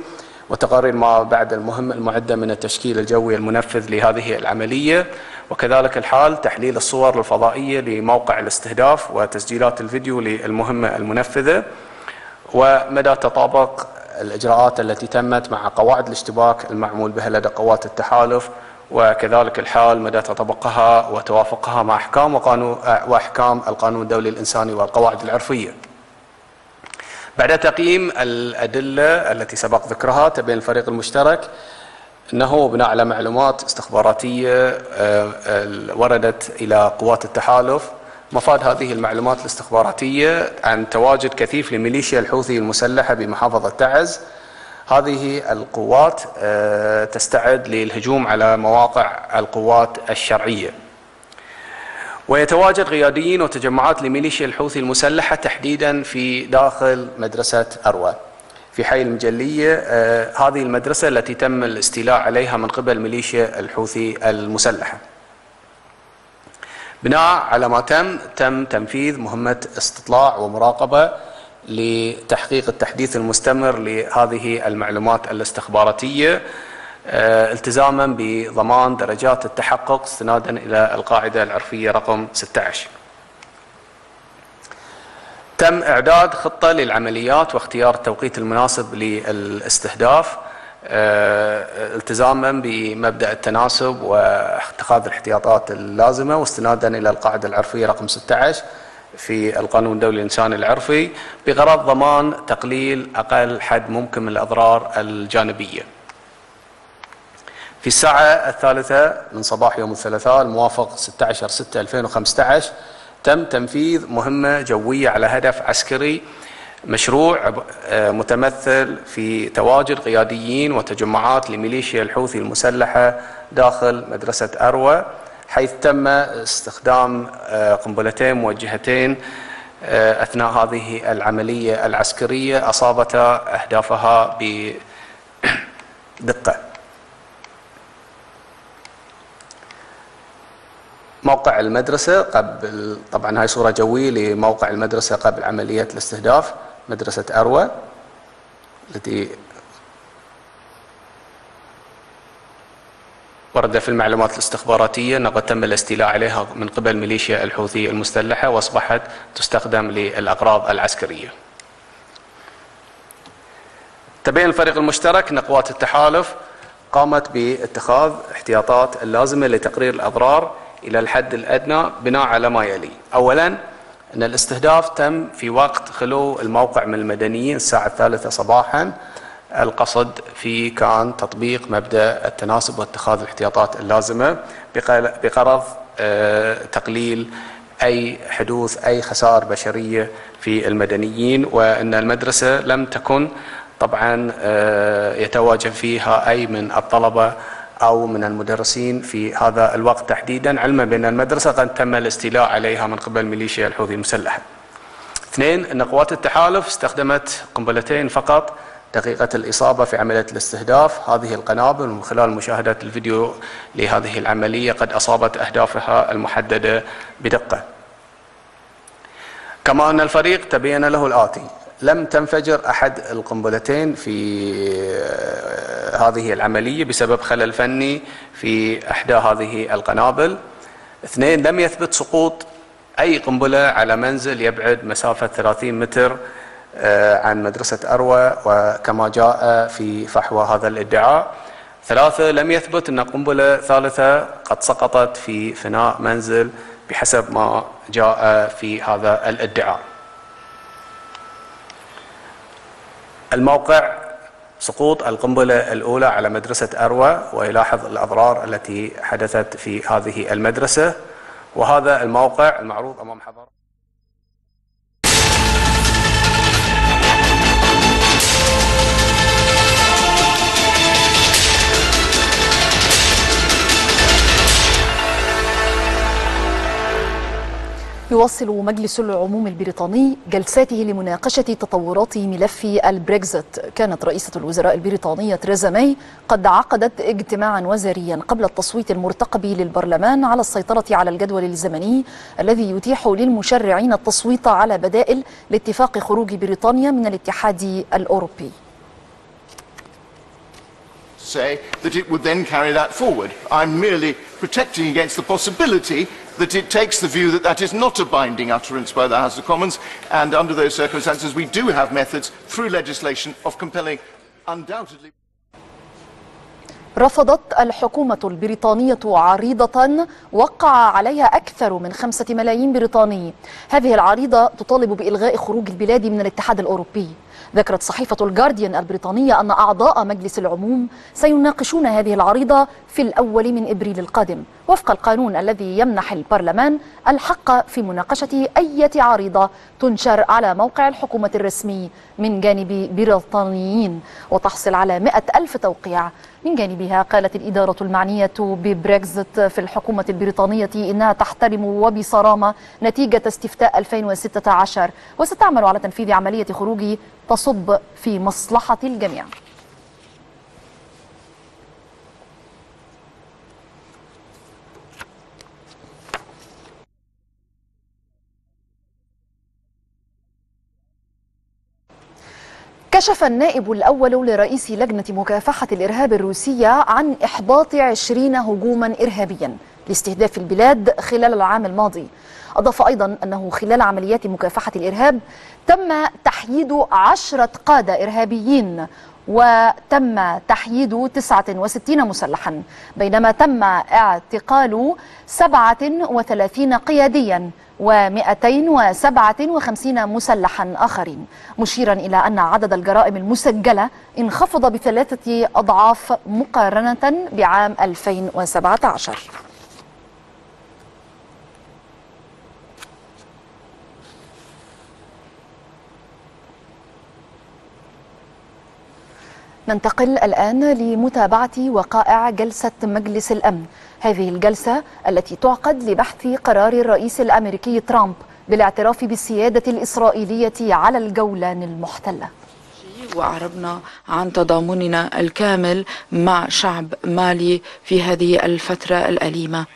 وتقارير ما بعد المهم المعدة من التشكيل الجوي المنفذ لهذه العملية، وكذلك الحال تحليل الصور الفضائية لموقع الاستهداف وتسجيلات الفيديو للمهمة المنفذة، ومدى تطابق الإجراءات التي تمت مع قواعد الاشتباك المعمول بها لدى قوات التحالف، وكذلك الحال مدى تطبقها وتوافقها مع أحكام وقانون وأحكام القانون الدولي الإنساني والقواعد العرفية. بعد تقييم الأدلة التي سبق ذكرها تبين الفريق المشترك أنه بناء على معلومات استخباراتية وردت إلى قوات التحالف، مفاد هذه المعلومات الاستخباراتية عن تواجد كثيف لميليشيا الحوثي المسلحة بمحافظة تعز. هذه القوات تستعد للهجوم على مواقع القوات الشرعية، ويتواجد قياديين وتجمعات لميليشيا الحوثي المسلحة تحديدا في داخل مدرسة أروى في حي المجلية، هذه المدرسة التي تم الاستيلاء عليها من قبل ميليشيا الحوثي المسلحة. بناء على ما تم تم تنفيذ مهمة استطلاع ومراقبة لتحقيق التحديث المستمر لهذه المعلومات الاستخباراتية التزاما بضمان درجات التحقق استنادا إلى القاعدة العرفية رقم ستة عشر. تم إعداد خطة للعمليات واختيار التوقيت المناسب للاستهداف التزاما بمبدأ التناسب واتخاذ الاحتياطات اللازمة واستنادا إلى القاعدة العرفية رقم ستة عشر في القانون الدولي الإنساني العرفي، بغرض ضمان تقليل أقل حد ممكن من الأضرار الجانبية. في الساعة الثالثة من صباح يوم الثلاثاء الموافق ستة عشر ستة ألفين وخمسة عشر تم تنفيذ مهمة جوية على هدف عسكري مشروع متمثل في تواجد قياديين وتجمعات لميليشيا الحوثي المسلحة داخل مدرسة أروى، حيث تم استخدام قنبلتين موجهتين أثناء هذه العملية العسكرية أصابت أهدافها بدقة. موقع المدرسة قبل طبعا هاي صورة جوية لموقع المدرسة قبل عملية الاستهداف مدرسة أروى التي ورد في المعلومات الاستخباراتية أنه تم الاستيلاء عليها من قبل ميليشيا الحوثي المسلحة وأصبحت تستخدم للأغراض العسكرية. تبين الفريق المشترك أن قوات التحالف قامت باتخاذ احتياطات اللازمة لتقرير الأضرار إلى الحد الأدنى بناء على ما يلي: أولا أن الاستهداف تم في وقت خلو الموقع من المدنيين الساعة الثالثة صباحا، القصد فيه كان تطبيق مبدأ التناسب واتخاذ الاحتياطات اللازمة بغرض تقليل أي حدوث أي خسائر بشرية في المدنيين، وأن المدرسة لم تكن طبعا يتواجد فيها أي من الطلبة أو من المدرسين في هذا الوقت تحديدا، علما بأن المدرسة قد تم الاستيلاء عليها من قبل ميليشيا الحوثي المسلحة. اثنين، أن قوات التحالف استخدمت قنبلتين فقط دقيقة الإصابة في عملية الاستهداف، هذه القنابل من خلال مشاهدة الفيديو لهذه العملية قد أصابت أهدافها المحددة بدقة. كما أن الفريق تبين له الآتي: لم تنفجر أحد القنبلتين في هذه العملية بسبب خلل فني في إحدى هذه القنابل. اثنين، لم يثبت سقوط أي قنبلة على منزل يبعد مسافة ثلاثين متر عن مدرسة أروى وكما جاء في فحوى هذا الادعاء. ثلاثة، لم يثبت أن قنبلة ثالثة قد سقطت في فناء منزل بحسب ما جاء في هذا الادعاء. الموقع سقوط القنبلة الأولى على مدرسة أروى، ويلاحظ الأضرار التي حدثت في هذه المدرسة، وهذا الموقع المعروض أمام حضراتكم. يواصل مجلس العموم البريطاني جلساته لمناقشة تطورات ملف البريكزيت. كانت رئيسة الوزراء البريطانية تريزا مي قد عقدت اجتماعا وزاريا قبل التصويت المرتقب للبرلمان على السيطرة على الجدول الزمني الذي يتيح للمشرعين التصويت على بدائل لاتفاق خروج بريطانيا من الاتحاد الأوروبي. Say that it would then carry that forward. I'm merely protecting against the possibility that it takes the view that that is not a binding utterance by the House of Commons, and under those circumstances we do have methods through legislation of compelling undoubtedly. رفضت الحكومة البريطانية عريضة وقع عليها أكثر من خمسة ملايين بريطاني. هذه العريضة تطالب بإلغاء خروج البلاد من الاتحاد الأوروبي. ذكرت صحيفة الجارديان البريطانية أن أعضاء مجلس العموم سيناقشون هذه العريضة في الأول من إبريل القادم وفق القانون الذي يمنح البرلمان الحق في مناقشة أي عريضة تنشر على موقع الحكومة الرسمي من جانب بريطانيين وتحصل على مئة ألف توقيع. من جانبها قالت الإدارة المعنية ببريكزيت في الحكومة البريطانية إنها تحترم وبصرامة نتيجة استفتاء ألفين وستة عشر وستعمل على تنفيذ عملية خروج تصب في مصلحة الجميع. كشف النائب الأول لرئيس لجنة مكافحة الإرهاب الروسية عن إحباط عشرين هجوما إرهابيا لاستهداف البلاد خلال العام الماضي. أضاف أيضا أنه خلال عمليات مكافحة الإرهاب تم تحييد عشرة قادة إرهابيين وتم تحييد تسعة وستين مسلحا، بينما تم اعتقال سبعة وثلاثين قياديا ومئتين وسبعة وخمسين مسلحا آخرين، مشيرا إلى أن عدد الجرائم المسجلة انخفض بثلاثة أضعاف مقارنة بعام ألفين وسبعة عشر. ننتقل الآن لمتابعة وقائع جلسة مجلس الأمن. هذه الجلسة التي تعقد لبحث قرار الرئيس الأمريكي ترامب بالاعتراف بالسيادة الإسرائيلية على الجولان المحتلة. وأعربنا عن تضامننا الكامل مع شعب مالي في هذه الفترة الأليمة.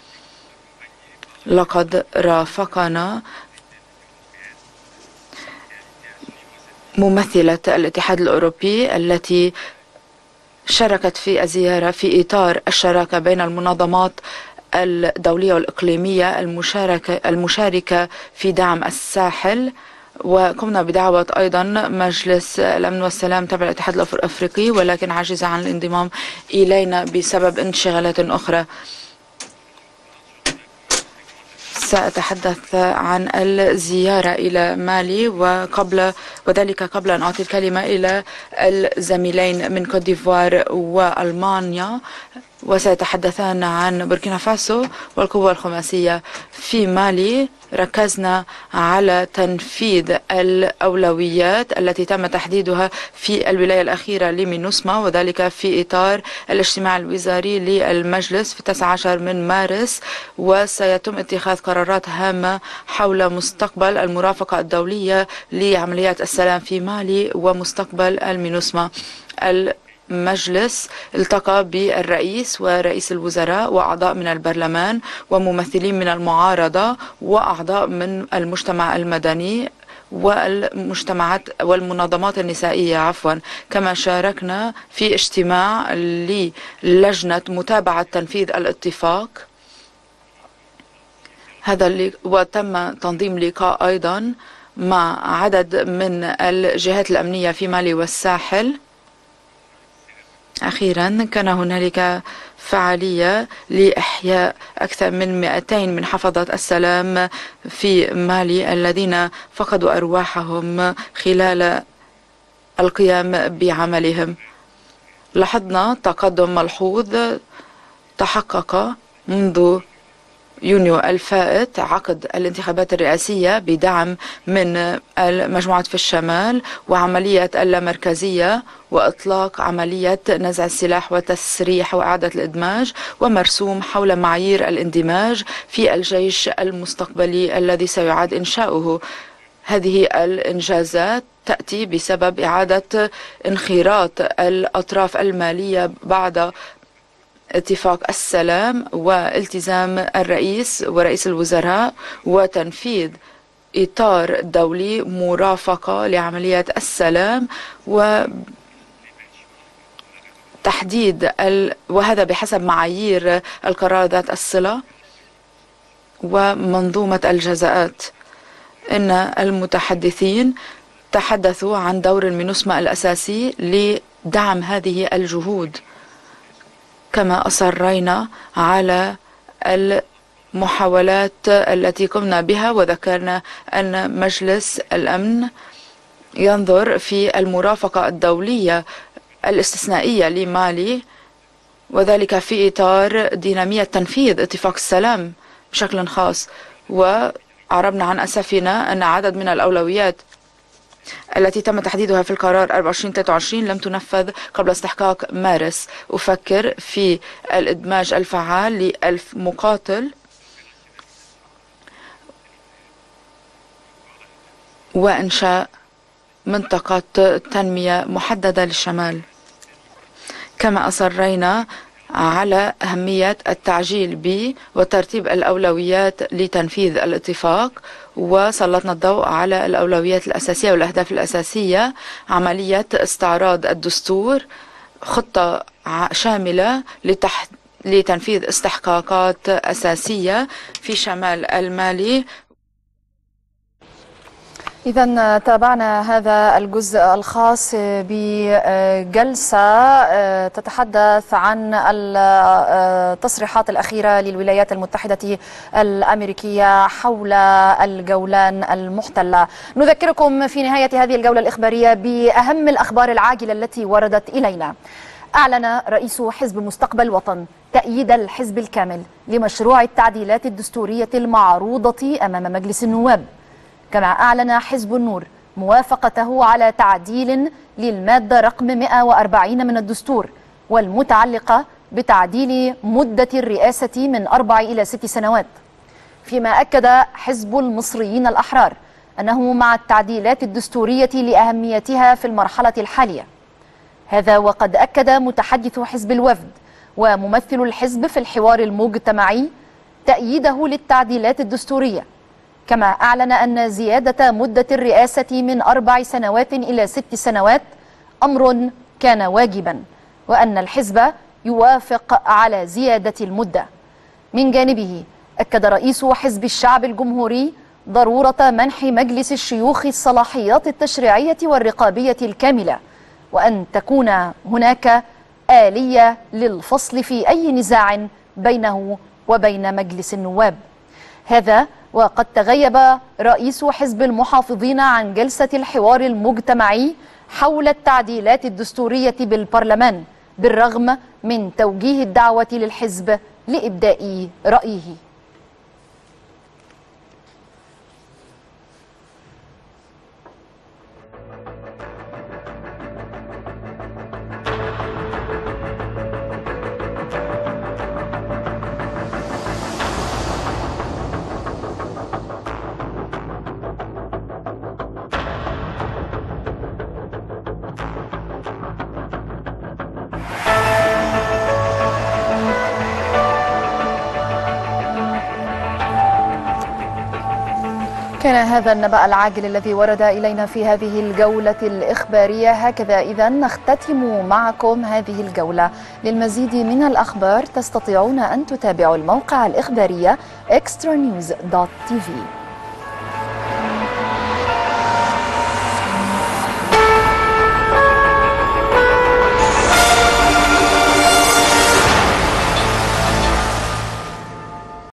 لقد رافقنا ممثلة الاتحاد الأوروبي التي شاركت في الزيارة في إطار الشراكة بين المنظمات الدولية والإقليمية المشاركة المشاركة في دعم الساحل، وقمنا بدعوة أيضا مجلس الأمن والسلام تبع الاتحاد الأفريقي ولكن عجز عن الانضمام إلينا بسبب انشغالات أخرى. سأتحدث عن الزيارة إلى مالي وقبل وذلك قبل أن أعطي الكلمة إلى الزميلين من كوت ديفوار وألمانيا، وسيتحدثان عن بوركينا فاسو والقوة الخماسية. في مالي ركزنا على تنفيذ الأولويات التي تم تحديدها في الولاية الأخيرة لمينوسما، وذلك في إطار الاجتماع الوزاري للمجلس في تسعة عشر من مارس، وسيتم اتخاذ قرارات هامة حول مستقبل المرافقة الدولية لعمليات السلام في مالي ومستقبل المينوسما. المجلس التقى بالرئيس ورئيس الوزراء وأعضاء من البرلمان وممثلين من المعارضة وأعضاء من المجتمع المدني والمجتمعات والمنظمات النسائية عفوا، كما شاركنا في اجتماع للجنة متابعة تنفيذ الاتفاق هذا اللي وتم تنظيم لقاء أيضا مع عدد من الجهات الأمنية في مالي والساحل. أخيرا كان هنالك فعالية لإحياء أكثر من مئتين من حفظة السلام في مالي الذين فقدوا أرواحهم خلال القيام بعملهم. لاحظنا تقدم ملحوظ تحقق منذ يونيو الفائت عقد الانتخابات الرئاسية بدعم من المجموعة في الشمال وعملية اللامركزية وإطلاق عملية نزع السلاح وتسريح وإعادة الإدماج ومرسوم حول معايير الاندماج في الجيش المستقبلي الذي سيعاد إنشاؤه. هذه الإنجازات تأتي بسبب إعادة انخراط الأطراف المالية بعد اتفاق السلام والتزام الرئيس ورئيس الوزراء وتنفيذ إطار دولي مرافقة لعمليات السلام وتحديد ال... وهذا بحسب معايير القرار ذات الصلة ومنظومة الجزاءات. إن المتحدثين تحدثوا عن دور المينوسما الأساسي لدعم هذه الجهود، كما أصرينا على المحاولات التي قمنا بها وذكرنا أن مجلس الأمن ينظر في المرافقة الدولية الاستثنائية لمالي وذلك في إطار دينامية تنفيذ اتفاق السلام بشكل خاص. وعربنا عن أسفنا أن عدد من الأولويات التي تم تحديدها في القرار أربعة وعشرين ثلاثة وعشرين لم تنفذ قبل استحقاق مارس. أفكر في الإدماج الفعال لألف مقاتل وإنشاء منطقة تنمية محددة للشمال، كما أصرينا على أهمية التعجيل ب وترتيب الأولويات لتنفيذ الاتفاق وسلطنا الضوء على الأولويات الأساسية والأهداف الأساسية. عملية استعراض الدستور، خطة شاملة لتح... لتنفيذ استحقاقات أساسية في شمال المالي. إذا تابعنا هذا الجزء الخاص بجلسة تتحدث عن التصريحات الأخيرة للولايات المتحدة الأمريكية حول الجولان المحتلة. نذكركم في نهاية هذه الجولة الإخبارية بأهم الأخبار العاجلة التي وردت إلينا. أعلن رئيس حزب مستقبل وطن تأييد الحزب الكامل لمشروع التعديلات الدستورية المعروضة أمام مجلس النواب، كما أعلن حزب النور موافقته على تعديل للمادة رقم مئة وأربعين من الدستور والمتعلقة بتعديل مدة الرئاسة من أربع إلى ست سنوات، فيما أكد حزب المصريين الأحرار أنه مع التعديلات الدستورية لأهميتها في المرحلة الحالية. هذا وقد أكد متحدث حزب الوفد وممثل الحزب في الحوار المجتمعي تأييده للتعديلات الدستورية، كما أعلن أن زيادة مدة الرئاسة من أربع سنوات إلى ست سنوات أمر كان واجبا وأن الحزب يوافق على زيادة المدة. من جانبه أكد رئيس حزب الشعب الجمهوري ضرورة منح مجلس الشيوخ الصلاحيات التشريعية والرقابية الكاملة وأن تكون هناك آلية للفصل في أي نزاع بينه وبين مجلس النواب. هذا وقد تغيب رئيس حزب المحافظين عن جلسة الحوار المجتمعي حول التعديلات الدستورية بالبرلمان بالرغم من توجيه الدعوة للحزب لإبداء رأيه. كان هذا النبأ العاجل الذي ورد إلينا في هذه الجولة الإخبارية. هكذا إذن نختتم معكم هذه الجولة. للمزيد من الأخبار تستطيعون أن تتابعوا الموقع الإخبارية إكسترا نيوز دوت تي في.